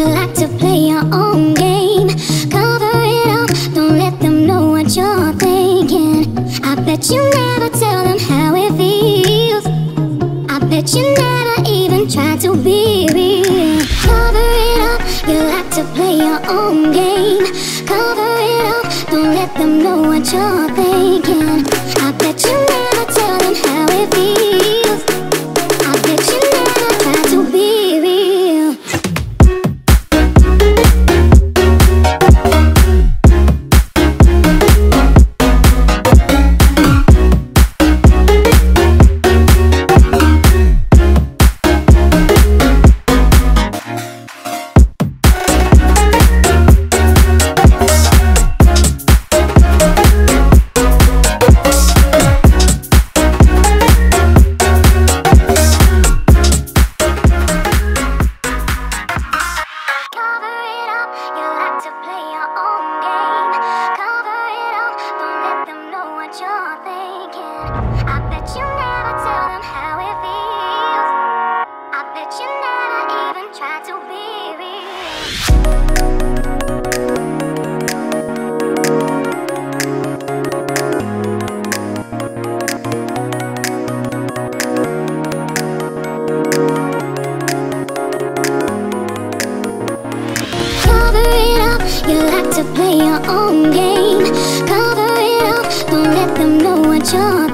you like to play your own game. Cover it up, don't let them know what you're thinking. I bet you never tell them how it feels. I bet you never even try to be real. Cover it up, you like to play your own game. Cover it up, don't let them know what you're thinking. I bet you never tell them how it feels. I bet you never try to be real. Play your own game. Cover it up, don't let them know what you're